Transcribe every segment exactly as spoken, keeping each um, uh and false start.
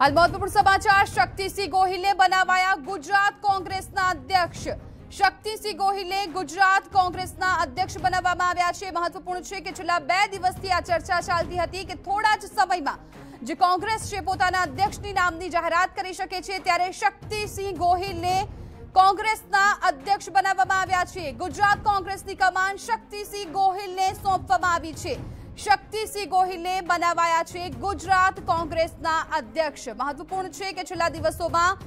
अलमोदपुर समाचार। शक्तिसिंह गोहिले बनावाया गुजरात कांग्रेसના अध्यक्ष। શક્તિસિંહ ગોહિલે गुजरात कांग्रेसના अध्यक्ष બનાવવામાં આવ્યા છે। महत्वपूर्ण છે કે છેલ્લા બે દિવસથી આ ચર્ચા ચાલતી હતી કે થોડા જ સમયમાં જે કોંગ્રેસ છે પોતાના અધ્યક્ષની નામની જાહેરાત કરી શકે છે, ત્યારે શક્તિસિંહ ગોહિલને કોંગ્રેસના અધ્યક્ષ બનાવવામાં આવ્યા છે। गुजरात कांग्रेसની કમાન શક્તિસિંહ ગોહિલને સોંપવામાં આવી છે। શક્તિસિંહ ગોહિલે બનાવાયા છે गुजरात कांग्रेसના અધ્યક્ષ। महत्वपूर्ण છે કે છેલ્લા દિવસોમાં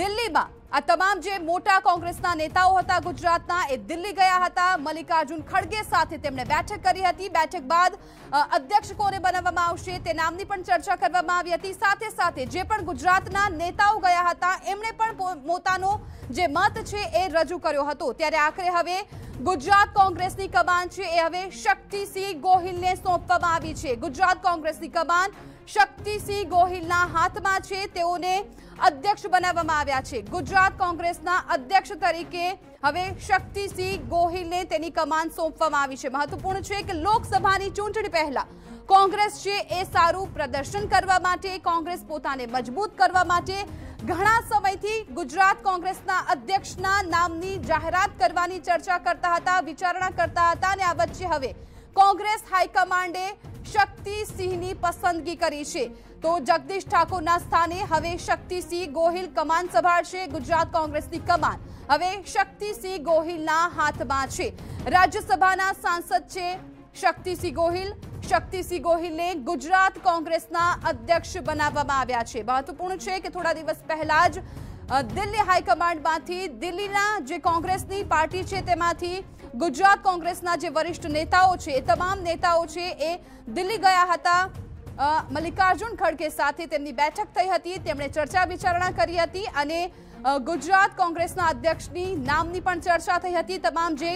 दिल्लीમાં આ તમામ જે મોટા કોંગ્રેસના નેતાઓ હતા ગુજરાતના એ દિલ્હી ગયા હતા। મલ્લિકાર્જુન ખડગે સાથે તેમણે બેઠક કરી હતી। બેઠક બાદ અધ્યક્ષ કોને બનાવવામાં આવશે તે નામની પણ ચર્ચા કરવામાં આવી હતી। સાથે સાથે જે પણ ગુજરાતના નેતાઓ ગયા હતા એમણે પણ પોતાનો જે મત છે એ રજૂ કર્યો હતો। ત્યારે આખરે હવે ગુજરાત કોંગ્રેસની કમાન છે એ હવે શક્તિસિંહ ગોહિલને સોંપવામાં આવી છે। ગુજરાત કોંગ્રેસની કમાન શક્તિસિંહ ગોહિલના હાથમાં છે। તેઓને अध्यक्ष बनावવામાં આવ્યા છે। गुजरात कांग्रेसના अध्यक्ष तरीके હવે શક્તિસિંહ ગોહિલને તેની કમાન સોંપવામાં આવી છે। महत्वपूर्ण છે કે લોકસભાની ચૂંટણી પહેલા કોંગ્રેસ છે એ સારું પ્રદર્શન કરવા માટે, કોંગ્રેસ પોતાને મજબૂત કરવા માટે ઘણા સમયથી गुजरात कांग्रेसના અધ્યક્ષના નામની જાહેરાત કરવાની ચર્ચા કરતા હતા, વિચારણા કરતા હતા અને આ વચ્ચે હવે કોંગ્રેસ હાઈકમાન્ડે શક્તિસિંહની પસંદગી કરી છે। તો જગદીશ ઠાકોરના સ્થાને હવે શક્તિસિંહ ગોહિલ કમાન સંભાળશે। ગુજરાત કોંગ્રેસની કમાન હવે શક્તિસિંહ ગોહિલના હાથમાં છે। રાજ્યસભાના સાંસદ છે શક્તિસિંહ ગોહિલ। શક્તિસિંહ ગોહિલને ગુજરાત કોંગ્રેસના અધ્યક્ષ બનાવવામાં આવ્યા છે। મહત્વપૂર્ણ છે કે થોડા દિવસ પહેલા જ દિલ્હી હાઈકમાન્ડમાંથી દિલ્હીના જે કોંગ્રેસની પાર્ટી છે તેમાંથી गुजरात कांग्रेसના જે વરિષ્ઠ નેતાઓ છે એ તમામ નેતાઓ છે એ દિલ્હી ગયા હતા। મલ્લિકાર્જુન ખડગે સાથે તેમની બેઠક થઈ હતી। તેમણે ચર્ચા વિચારણા કરી હતી અને गुजरात कांग्रेसના અધ્યક્ષની નામની પણ ચર્ચા થઈ હતી। તમામ જે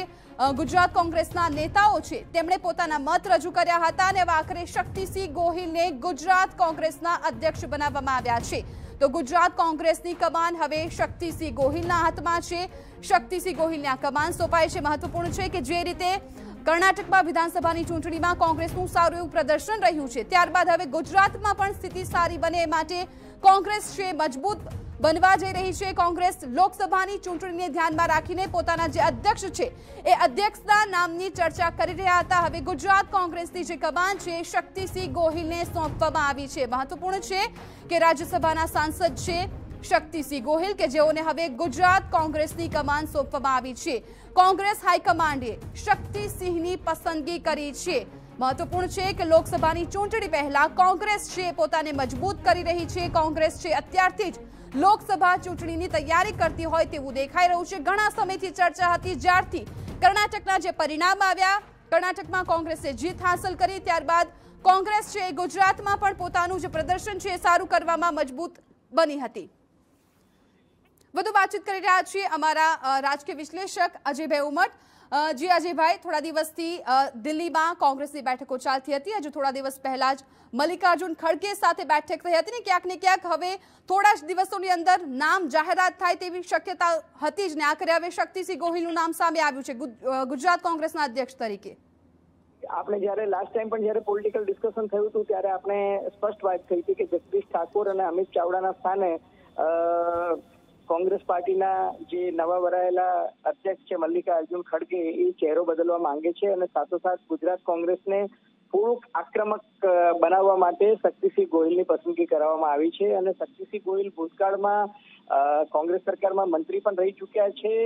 गुजरात कांग्रेसના નેતાઓ છે તેમણે પોતાના મત રજૂ કર્યા હતા અને આખરે શક્તિસિંહ ગોહિલને गुजरात कांग्रेसના અધ્યક્ષ બનાવવામાં આવ્યા છે। तो गुजरात कांग्रेसनी कमान हवे शक्तिसिंह गोहिलना हाथमां छे। शक्तिसिंह गोहिलने आ कमान सोंपाई छे। महत्वपूर्ण छे के जे रीते कर्नाटकमां विधानसभानी चूंटणीमां कोंग्रेसनुं सारुं एवुं प्रदर्शन रह्युं छे, त्यारबाद हवे गुजरातमां पण स्थिति सारी बने ए माटे कोंग्रेस छे मजबूत बनवा जई रही छे। कोंग्रेस लोकसभानी चूंटणीने ध्यानमां राखीने पोताना जे अध्यक्ष छे ए अध्यक्षना नामनी चर्चा करी रह्या हता। हवे गुजरात कोंग्रेसनी जे कमान छे शक्तिसिंह गोहिलने सोंपवामां आवी छे। महत्वपूर्ण छे के राज्यसभाना सांसद छे શક્તિસિંહ ગોહિલ કે જેઓને હવે गुजरात कांग्रेसनी कमान સોંપવામાં આવી છે। કોંગ્રેસ હાઈકમાન્ડે શક્તિસિંહની પસંદગી કરી છે। महत्वपूर्ण है कि લોકસભાની ચૂંટણી પહેલા કોંગ્રેસ છે પોતાને મજબૂત કરી રહી છે। કોંગ્રેસ છે અત્યારથી જ લોકસભા ચૂંટણીની તૈયારી કરતી હોય તેવું દેખાઈ રહ્યું છે। ઘણા સમયથી ચર્ચા હતી, જ્યારથી કર્ણાટકના જે પરિણામ આવ્યા, કર્ણાટકમાં કોંગ્રેસે જીત હાંસલ કરી, ત્યારબાદ કોંગ્રેસ છે ગુજરાતમાં પણ પોતાનું જે પ્રદર્શન છે સારું કરવામાં મજબૂત બની હતી। વધુ વાતચીત કરી રહ્યા છીએ અમારા રાજકીય વિશ્લેષક અજયભાઈ ઉમટ। જી અજયભાઈ, થોડા દિવસથી દિલ્હીમાં કોંગ્રેસની બેઠકો ચાલતી હતી। હજુ થોડા દિવસ પહેલા જ મલ્લિકાર્જુન ખડગે સાથે બેઠક થઈ હતી ને ક્યાંક ને ક્યાંક હવે થોડા જ દિવસોની અંદર નામ જાહેરાત થાય તેવી શક્યતા હતી જ ને આખરે હવે શક્તિસિંહ ગોહિલનું નામ સામે આવ્યું છે ગુજરાત કોંગ્રેસના અધ્યક્ષ તરીકે। આપણે જ્યારે લાસ્ટ ટાઈમ પણ જ્યારે પોલિટિકલ ડિસ્કશન થયું હતું ત્યારે આપણે સ્પષ્ટ વાત થઈ હતી કે જગદીશ ઠાકોર અને અમિત ચાવડાના સ્થાને કોંગ્રેસ પાર્ટીના જે નવા વરાયેલા અધ્યક્ષ છે મલ્લિકાર્જુન ખડગે એ ચહેરો બદલવા માંગે છે અને સાથોસાથ ગુજરાત કોંગ્રેસને થોડુંક આક્રમક બનાવવા માટે શક્તિસિંહ ગોહિલની પસંદગી કરાવવામાં આવી છે। અને શક્તિસિંહ ગોહિલ ભૂતકાળમાં કોંગ્રેસ સરકારમાં મંત્રી પણ રહી ચૂક્યા છે,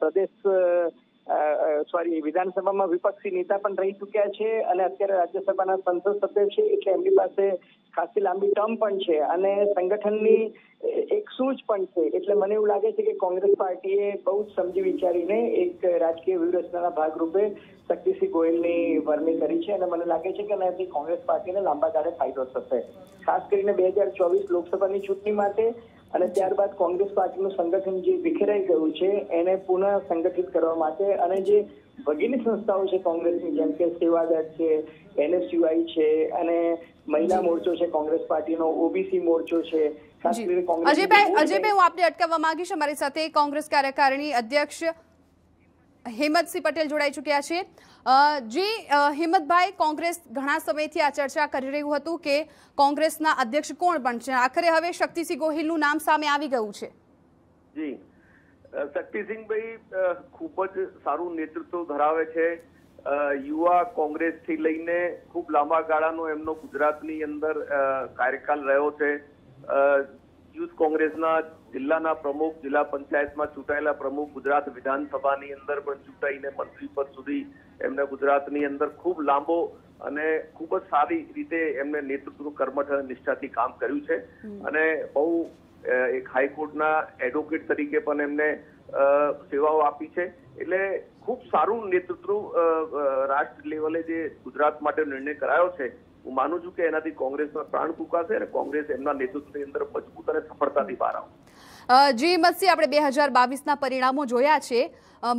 પ્રદેશ સોરી વિધાનસભામાં વિપક્ષી નેતા પણ રહી ચૂક્યા છે અને અત્યારે રાજ્યસભાના સંસદ સભ્ય છે, એટલે એમની પાસે ખાસી લાંબી ટર્મ પણ છે અને સંગઠનની એક સૂઝ પણ છે। એટલે મને એવું લાગે છે કે કોંગ્રેસ પાર્ટીએ બહુ જ સમજી વિચારીને એક રાજકીય વ્યૂહરચનાના ભાગરૂપે શક્તિસિંહ ગોહિલની વરણી કરી છે અને મને લાગે છે કે એનાથી કોંગ્રેસ પાર્ટીને લાંબા ગાળે ફાયદો થશે, ખાસ કરીને બે હજાર ચોવીસ લોકસભાની ચૂંટણી માટે અને ત્યારબાદ કોંગ્રેસ પાર્ટીનું સંગઠન જે વિખેરાઈ ગયું છે એને પુનઃ સંગઠિત કરવા માટે અને જે ભગીની સંસ્થાઓ છે કોંગ્રેસની, જેમ કે સેવાદળ છે, એનએસયુઆઈ છે અને મહિલા મોરચો છે કોંગ્રેસ પાર્ટીનો, ઓબીસી મોરચો છે, ખાસ કરીને કોંગ્રેસ। અજયભાઈ, અજયભાઈ હું આપને અટકાવવા માંગીશ। અમારી સાથે કોંગ્રેસ કાર્યકારિણી અધ્યક્ષ હેમંતસિંહ પટેલ જોડાઈ ચૂક્યા છે. જી હેમંતભાઈ, કોંગ્રેસ ઘણા સમયથી આ ચર્ચા કરી રહ્યું હતું કે કોંગ્રેસના અધ્યક્ષ કોણ બનશે, આખરે હવે શક્તિસિંહ ગોહિલનું નામ સામે આવી ગયું છે. જી શક્તિસિંહભાઈ ખૂબ જ સારું નેતૃત્વ ધરાવે છે. યુવા કોંગ્રેસથી લઈને ખૂબ લાંબા ગાળાનો એમનો ગુજરાતની અંદર કાર્યકાલ રહ્યો છે. યુથ કોંગ્રેસના જિલ્લાના પ્રમુખ, જિલ્લા પંચાયતમાં ચૂંટાયેલા પ્રમુખ, ગુજરાત વિધાનસભાની અંદર પણ ચૂંટાઈને મંત્રી પદ સુધી એમને ગુજરાતની અંદર ખૂબ લાંબો અને ખૂબ જ સારી રીતે એમને નેતૃત્વ કર્મઠ નિષ્ઠાથી કામ કર્યું છે. અને બહુ એક હાઈકોર્ટના એડવોકેટ તરીકે પણ એમને સેવાઓ આપી છે. એટલે ખૂબ સારું નેતૃત્વ રાષ્ટ્ર લેવલે જે ગુજરાત માટે નિર્ણય કરાયો છે, હું માનું છું કે એનાથી કોંગ્રેસમાં પ્રાણ ફૂંકાશે અને કોંગ્રેસ એમના નેતૃત્વની અંદર મજબૂત અને સફળતાથી બહાર આવશે. જી હિમંતસિંહ, આપણે બે હજાર બાવીસના પરિણામો જોયા છે.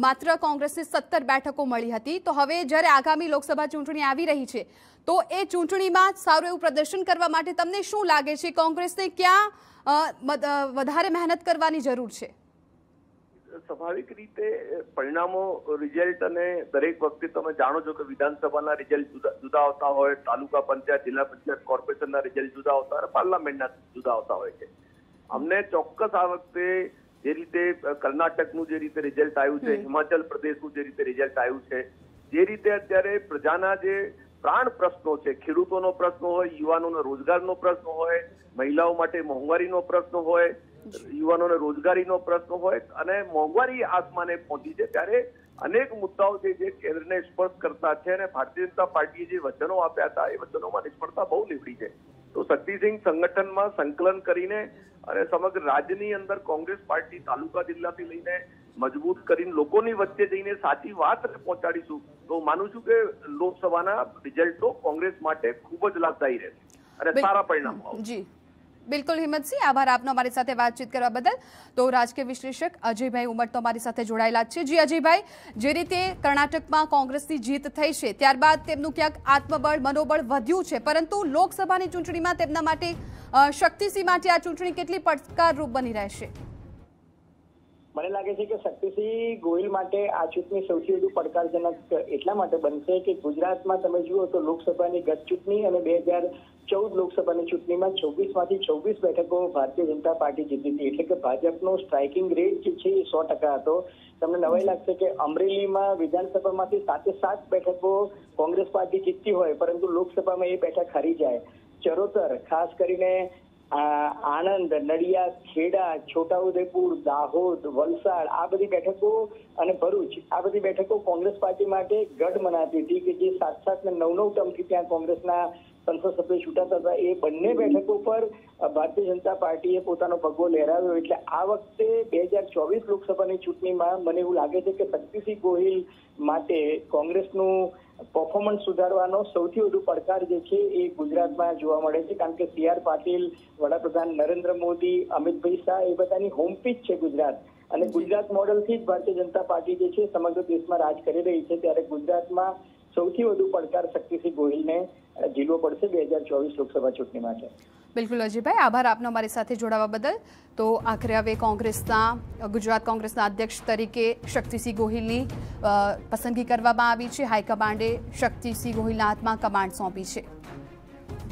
માત્ર કોંગ્રેસને સત્તર બેઠકો મળી હતી. તો હવે જ્યારે આગામી લોકસભા ચૂંટણી આવી રહી છે, તો એ ચૂંટણીમાં સારું એવું પ્રદર્શન કરવા માટે તમને શું લાગે છે, કોંગ્રેસને ક્યાં વધારે મહેનત કરવાની જરૂર છે? સ્વાભાવિક રીતે પરિણામો, રિઝલ્ટ, અને દરેક વખતે તમે જાણો છો કે વિધાનસભાના રિઝલ્ટ જુદા જુદા આવતા હોય, તાલુકા પંચાયત, જિલ્લા પંચાયત, કોર્પોરેશનના રિઝલ્ટ જુદા આવતા હોય, પાર્લામેન્ટના જુદા આવતા હોય છે. અમને ચોક્કસ આ વખતે જે રીતે કર્ણાટકનું જે રીતે રિઝલ્ટ આવ્યું છે, હિમાચલ પ્રદેશનું જે રીતે રિઝલ્ટ આવ્યું છે, જે રીતે અત્યારે પ્રજાના જે પ્રાણ પ્રશ્નો છે, ખેડૂતોનો પ્રશ્ન હોય, યુવાનોનો રોજગારનો પ્રશ્ન હોય, મહિલાઓ માટે મોંઘવારીનો પ્રશ્ન હોય, યુવાનોને રોજગારીનો પ્રશ્ન હોય, અને મોંઘવારી આસમાને પહોંચી છે, ત્યારે અનેક મુદ્દાઓ છે જે કેન્દ્રને સ્પર્શ કરતા છે અને ભારતીય જનતા પાર્ટીએ જે વચનો આપ્યા હતા એ વચનોમાં નિષ્ફળતા બહુ નીવડી છે. તો શક્તિસિંહ સંગઠનમાં સંકલન કરીને અને સમગ્ર રાજ્યની અંદર કોંગ્રેસ પાર્ટી તાલુકા જિલ્લાથી લઈને મજબૂત કરીને લોકોની વચ્ચે જઈને સાચી વાત પહોંચાડીશું તો માનું છું કે લોકસભાના રિઝલ્ટો કોંગ્રેસ માટે ખૂબ જ લાભદાયી રહેશે અને સારા પરિણામો આવશે. बिल्कुल हिम्मतसिंह, आभार आपनो हमारी साथे बातचीत करवा बदल. तो राजकीय विश्लेषक अजय भाई उमट तो हमारी साथे जोड़ायेला छे. जी अजय भाई, जे रीते कर्नाटक में कांग्रेस की जीत थई छे त्यारबाद तेमनुं क्यांक आत्मबळ मनोबळ वध्युं छे, परंतु लोकसभा की चूंटणी में तेमना माटे शक्तिसिंह माटे आ चूंटणी केटली पडकाररूप बनी रहेशे? મને લાગે છે કે શક્તિસિંહ ગોહિલ માટે આ ચૂંટણી સૌથી વધુ પડકારજનક એટલા માટે બનશે કે ગુજરાતમાં તમે જુઓ તો લોકસભાની ગત ચૂંટણી અને બે હજાર ચૌદ લોકસભાની ચૂંટણીમાં છવ્વીસ માંથી છવ્વીસ બેઠકો ભારતીય જનતા પાર્ટી જીતી હતી, એટલે કે ભાજપનો સ્ટ્રાઇકિંગ રેટ જે છે એ સો ટકા હતો. તમને નવાઈ લાગશે કે અમરેલીમાં વિધાનસભામાંથી સાતે સાત બેઠકો કોંગ્રેસ પાર્ટી જીતતી હોય પરંતુ લોકસભામાં એ બેઠક હારી જાય. ચરોતર, ખાસ કરીને આણંદ, નડિયાદ, ખેડા, છોટાઉદેપુર, દાહોદ, વલસાડ આ બધી બેઠકો અને ભરૂચ આ બધી બેઠકો કોંગ્રેસ પાર્ટી માટે ગઢ મનાતી હતી કે જે સાત સાત ને નવ નવ ટર્મથી ત્યાં કોંગ્રેસના સંસદ સભ્યો છૂટાતા હતા. એ બંને બેઠકો પર ભારતીય જનતા પાર્ટીએ પોતાનો ભગવો લહેરાવ્યો. એટલે આ વખતે બે હજાર ચોવીસ લોકસભાની ચૂંટણીમાં મને એવું લાગે છે કે શક્તિસિંહ ગોહિલ માટે કોંગ્રેસનું પરફોર્મન્સ સુધારવાનો સૌથી વધુ પડકાર જે છે એ ગુજરાતમાં જોવા મળે છે, કારણ કે સી આર પાટીલ, વડાપ્રધાન નરેન્દ્ર મોદી, અમિતભાઈ શાહ એ બધાની હોમ પીચ છે ગુજરાત, અને ગુજરાત મોડલથી જ ભારતીય જનતા પાર્ટી જે છે સમગ્ર દેશમાં રાજ કરી રહી છે. ત્યારે ગુજરાતમાં સૌથી વધુ પડકાર શક્તિસિંહ ગોહિલને ઝીલવો પડશે બે હજાર ચોવીસ લોકસભા ચૂંટણી માટે. બિલકુલ અજયભાઈ, આભાર આપનો અમારી સાથે જોડાવા બદલ. તો આખરે હવે કોંગ્રેસના ગુજરાત કોંગ્રેસના અધ્યક્ષ તરીકે શક્તિસિંહ ગોહિલની પસંદગી કરવામાં આવી છે. હાઈકમાન્ડે શક્તિસિંહ ગોહિલના હાથમાં કમાન્ડ સોંપી છે.